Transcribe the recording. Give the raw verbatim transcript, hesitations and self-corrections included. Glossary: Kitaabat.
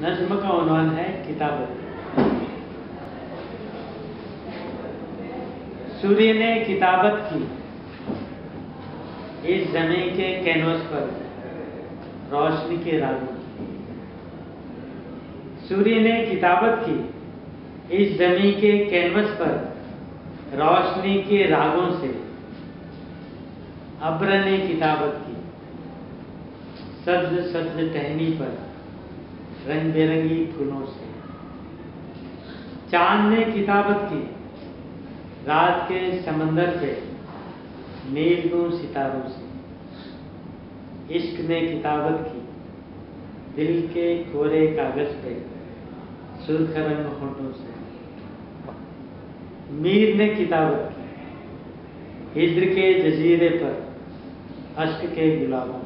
नज्म का उन्वान है किताबत। सूर्य ने किताबत की इस जमीन के कैनवस पर रोशनी के रागों की। सूर्य ने किताबत की इस जमीन के कैनवस पर रोशनी के रागों से। अब्र ने किताबत की सब्ज सब्ज टहनी पर रंग बेरंगी फूलों से। चांद ने किताबत की रात के समंदर पे नीलगूं सितारों से। इश्क ने किताबत की दिल के कोरे कागज पे सुर्ख रंग होठों से। मीर ने किताबत की हिज्र के जजीरे पर अश्क के गुलाबों